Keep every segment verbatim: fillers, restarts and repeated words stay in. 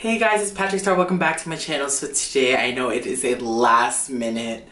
Hey guys, it's Patrick Starrr. Welcome back to my channel. So today, I know it is a last minute,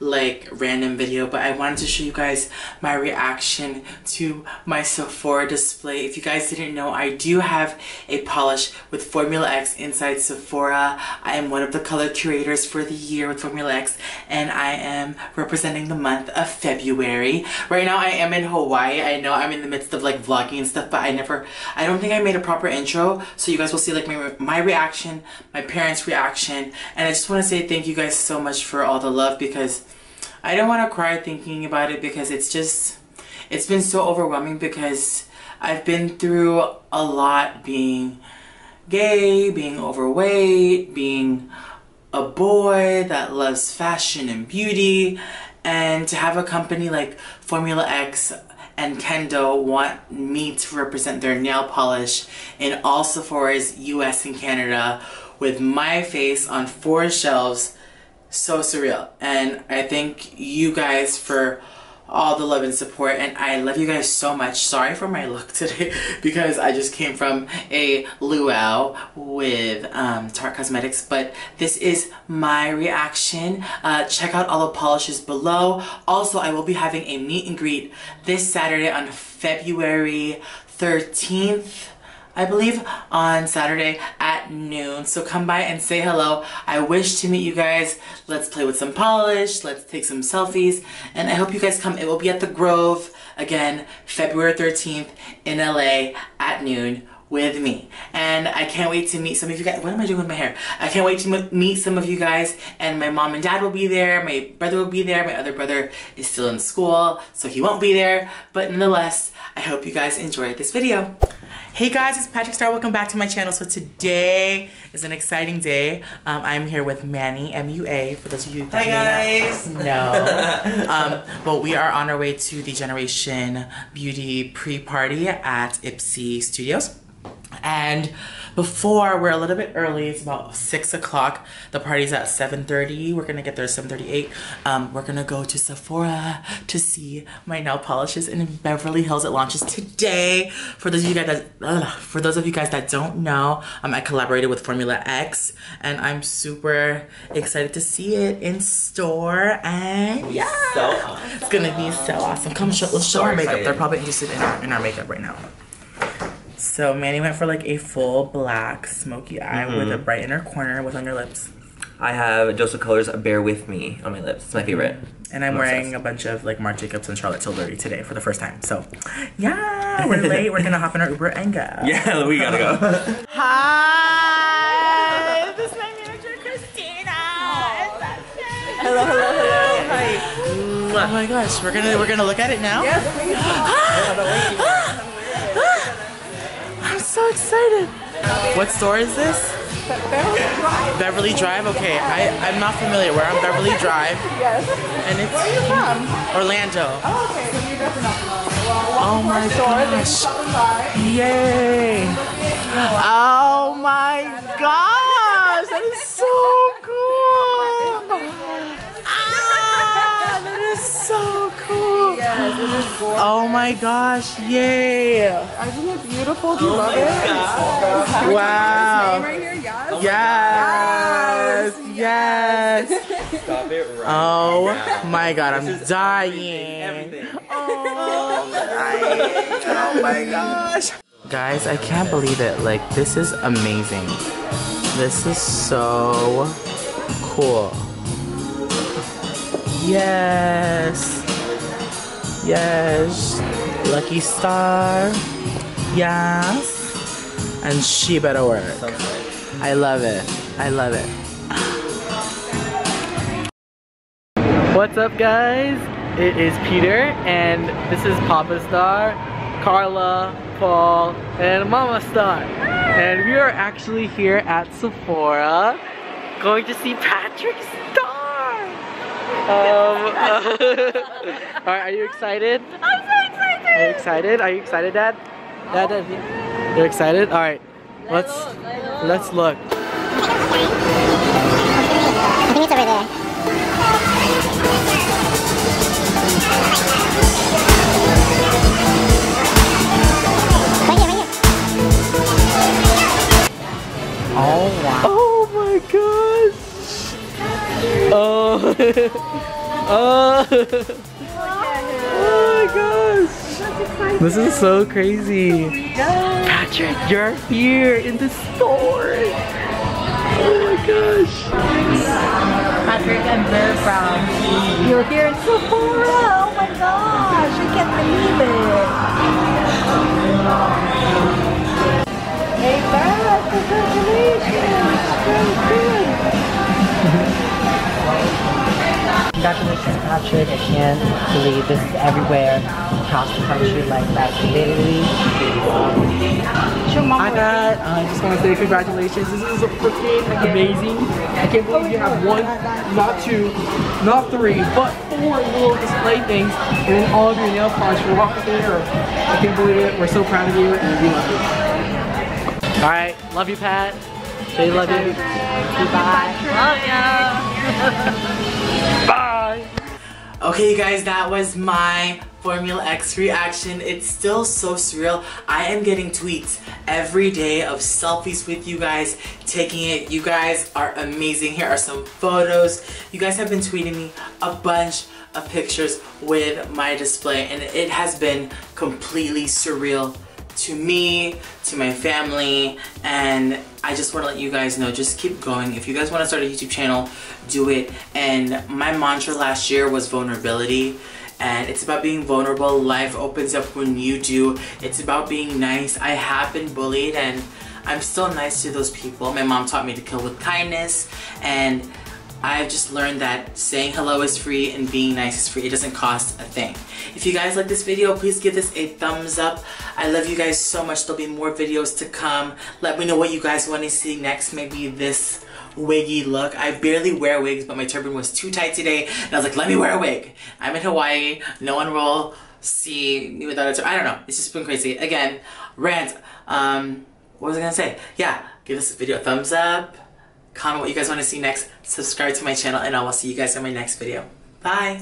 like, random video, but I wanted to show you guys my reaction to my Sephora display. If you guys didn't know, I do have a polish with Formula X inside Sephora. I am one of the color curators for the year with Formula X, and I am representing the month of February. Right now I am in Hawaii. I know I'm in the midst of like vlogging and stuff, but I never, I don't think I made a proper intro, so you guys will see like my, my reaction, my parents' reaction, and I just want to say thank you guys so much for all the love, because I don't want to cry thinking about it, because it's just, it's been so overwhelming, because I've been through a lot, being gay, being overweight, being a boy that loves fashion and beauty, and to have a company like Formula X and Kendo want me to represent their nail polish in all Sephora's U S and Canada with my face on four shelves. So surreal, and I thank you guys for all the love and support, and I love you guys so much. Sorry for my look today because I just came from a luau with um, Tarte Cosmetics, but this is my reaction. Uh, check out all the polishes below. Also, I will be having a meet and greet this Saturday on February thirteenth. I believe, on Saturday at noon. So come by and say hello. I wish to meet you guys. Let's play with some polish. Let's take some selfies. And I hope you guys come. It will be at the Grove, again, February thirteenth in L A at noon with me. And I can't wait to meet some of you guys. What am I doing with my hair? I can't wait to meet some of you guys. And my mom and dad will be there. My brother will be there. My other brother is still in school, so he won't be there. But nonetheless, I hope you guys enjoyed this video. Hey guys, it's Patrick Starrr. Welcome back to my channel. So today is an exciting day. Um, I'm here with Manny, M U A, for those of you that Hi guys. No. Um, but we are on our way to the Generation Beauty pre-party at Ipsy Studios. And before, we're a little bit early. It's about six o'clock. The party's at seven thirty. We're going to get there at seven thirty-eight. Um, we're going to go to Sephora to see my nail polishes in Beverly Hills. It launches today. For those of you guys that, ugh, for those of you guys that don't know, um, I collaborated with Formula X, and I'm super excited to see it in store. And yeah, so awesome. It's going to be so awesome. Come show, let's show so our makeup. Excited. They're probably interested in our, in our makeup right now. So Manny went for like a full black smoky eye mm-hmm. with a bright inner corner. What's on your lips? I have Joseph Color's Bear With Me on my lips. It's my favorite. And I'm, I'm wearing obsessed. a bunch of like Marc Jacobs and Charlotte Tilbury today for the first time. So yeah, we're late. We're going to hop in our Uber and go. Yeah, we got to go. Hi, this is my manager, Christina. Hello, hello, hello. Hi. Oh my gosh, we're going to we're gonna look at it now? Yes, please. So excited. What store is this? Beverly Drive. Beverly Drive? Okay, I, I'm not familiar. We're on Beverly Drive. Yes. And it's Where are you from? Orlando. Oh, okay. So you're definitely well, oh my gosh. Yay. Oh my gosh. That is so cool. Ah, that is so cool. Oh my gosh, yay! Isn't it beautiful? Do you oh love it? God. Wow. Right here? Yes. Oh yes. Yes. Yes. Stop it right Oh now. My god, I'm this dying. Everything. Everything. Oh, dying. Oh my gosh. Guys, I can't believe it. Like, this is amazing. This is so cool. Yes. Yes, lucky star. Yes, and she better work. So I love it. I love it. What's up, guys? It is Peter, and this is Papa Star, Carla, Paul, and Mama Star. And we are actually here at Sephora, going to see Patrick Starrr. Um, uh, are you excited? I'm so excited! Are you excited? Are you excited, Dad? Dad, Dad, yeah. You're excited? All right, let's let's look. I think it's over there. Right here, right here. Oh wow. Oh my gosh. Oh. Oh. Oh my gosh. This is so crazy. Patrick, you're here in the store. Oh my gosh. Patrick and Bertram, you're here in Sephora. Oh my gosh. I can't believe it. Hey, Bertram, congratulations. Very good. Congratulations, Patrick. I can't believe this is everywhere across the country, like that. Literally. Hi, Dad. I just want to say congratulations. This is freaking amazing. I can't believe you have one, not two, not three, but four little display things, and then all of your nail polish for walking through there. I can't believe it. We're so proud of you, and we love you. All right. Love you, Pat. They love you. Goodbye. Love you. Bye. Okay, you guys, that was my Formula X reaction. It's still so surreal. I am getting tweets every day of selfies with you guys, taking it. You guys are amazing. Here are some photos. You guys have been tweeting me a bunch of pictures with my display, and it has been completely surreal to me, to my family, and I just want to let you guys know, just keep going. If you guys want to start a YouTube channel, do it. And my mantra last year was vulnerability, and it's about being vulnerable. Life opens up when you do. It's about being nice. I have been bullied, and I'm still nice to those people. My mom taught me to kill with kindness, and I've just learned that saying hello is free and being nice is free. It doesn't cost a thing. If you guys like this video, please give this a thumbs up. I love you guys so much. There'll be more videos to come. Let me know what you guys want to see next. Maybe this wiggy look. I barely wear wigs, but my turban was too tight today, and I was like, let me wear a wig. I'm in Hawaii. No one will see me without a turban. I don't know. It's just been crazy. Again, rant. Um, what was I going to say? Yeah, give this video a thumbs up. Comment what you guys want to see next, subscribe to my channel, and I will see you guys in my next video. Bye!